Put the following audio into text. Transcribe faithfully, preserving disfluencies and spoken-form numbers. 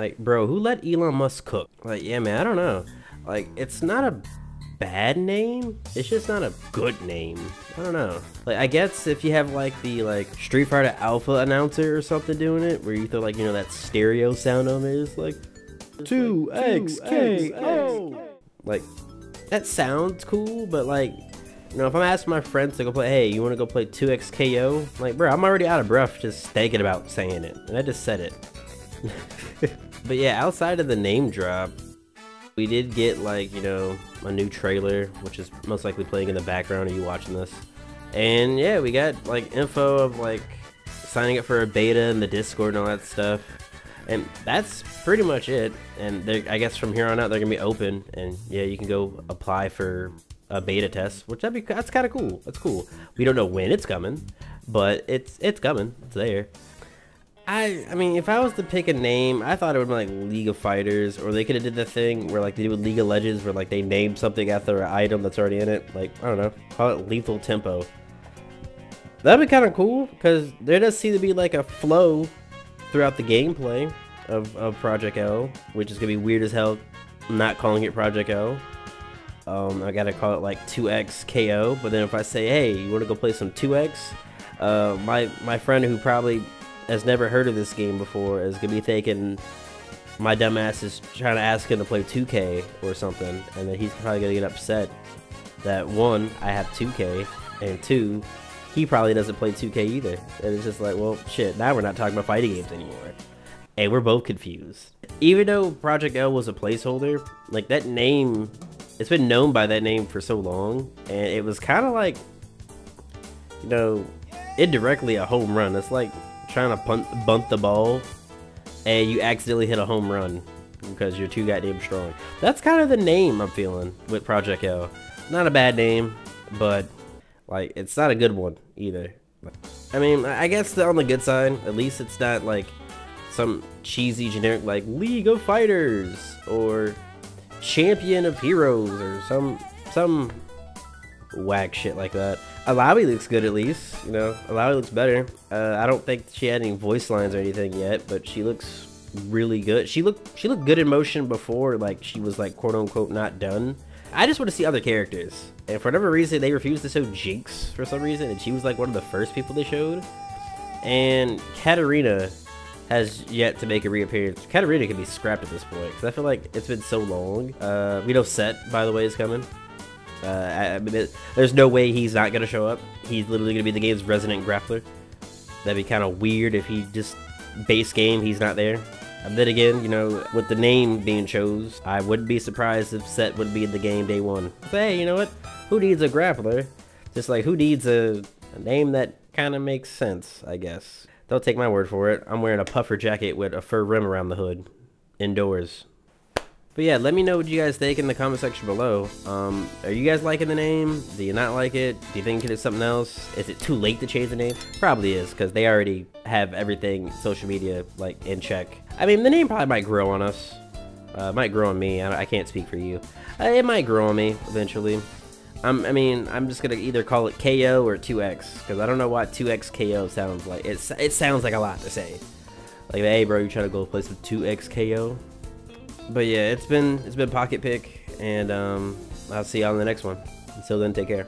Like, bro, who let Elon Musk cook? Like, yeah, man, I don't know. Like, it's not a bad name, it's just not a good name. I don't know. Like, I guess if you have like the like Street Fighter Alpha announcer or something doing it, where you throw like, you know, that stereo sound on it, it's like two X K O. Like, that sounds cool, but like, you know, if I'm asking my friends to go play, hey, you want to go play two X K O? Like, bro, I'm already out of breath just thinking about saying it, and I just said it. But yeah, outside of the name drop, we did get like, you know, a new trailer, which is most likely playing in the background of you watching this. And yeah, we got like info of like signing up for a beta and the Discord and all that stuff. And that's pretty much it. And I guess from here on out, they're gonna be open, and yeah, you can go apply for a beta test, which that'd be, that's kind of cool. That's cool. We don't know when it's coming, but it's it's coming. It's there. I, I mean, if I was to pick a name, I thought it would be like League of Fighters, or they could have did the thing where like they do with League of Legends, where like they name something after an item that's already in it. Like, I don't know, call it Lethal Tempo. That'd be kind of cool, because there does seem to be like a flow throughout the gameplay of, of Project L, which is gonna be weird as hell not calling it Project L. Um, I gotta call it like two X K O, but then if I say, hey, you wanna go play some two X? Uh, my, my friend who probably has never heard of this game before is gonna be thinking my dumbass is trying to ask him to play two K or something, and then he's probably gonna get upset that one, I have two K, and two, he probably doesn't play two K either. And it's just like, well, shit, now we're not talking about fighting games anymore, and we're both confused. Even though Project L was a placeholder, like that name, it's been known by that name for so long, and it was kind of like, you know, indirectly a home run. It's like trying to punt, bunt the ball, and you accidentally hit a home run because you're too goddamn strong. That's kind of the name I'm feeling with Project L. Not a bad name, but like, it's not a good one either. I mean, I guess on the good side, at least it's not like some cheesy generic like League of Fighters or Champion of Heroes or some some whack shit like that. Alawi looks good, at least, you know, Alawi looks better. uh, I don't think she had any voice lines or anything yet, but she looks really good. She looked she looked good in motion before, like she was like quote unquote not done. I just want to see other characters, and for whatever reason they refused to show Jinx for some reason, and she was like one of the first people they showed, and Katarina has yet to make a reappearance. Katarina can be scrapped at this point, because I feel like it's been so long. Uh, we know Set, by the way, is coming. Uh, I, I mean, it, there's no way he's not going to show up. He's literally going to be the game's resident grappler. That'd be kind of weird if he just, base game, he's not there. And then again, you know, with the name being chose, I wouldn't be surprised if Set would be in the game day one. But hey, you know what? Who needs a grappler? Just like, who needs a, a name that kind of makes sense, I guess. Don't take my word for it. I'm wearing a puffer jacket with a fur rim around the hood, indoors. But yeah, let me know what you guys think in the comment section below. Um, are you guys liking the name? Do you not like it? Do you think it's something else? Is it too late to change the name? Probably is, because they already have everything social media like in check. I mean, the name probably might grow on us. Uh, it might grow on me. I, I can't speak for you. Uh, it might grow on me eventually. I'm, I mean, I'm just gonna either call it K O or two X, because I don't know what two X K O sounds like. It's, it sounds like a lot to say. Like, hey, bro, you trying to go play some two X K O? But yeah, it's been it's been Pocket Pick, and um, I'll see y'all in the next one. Until then, take care.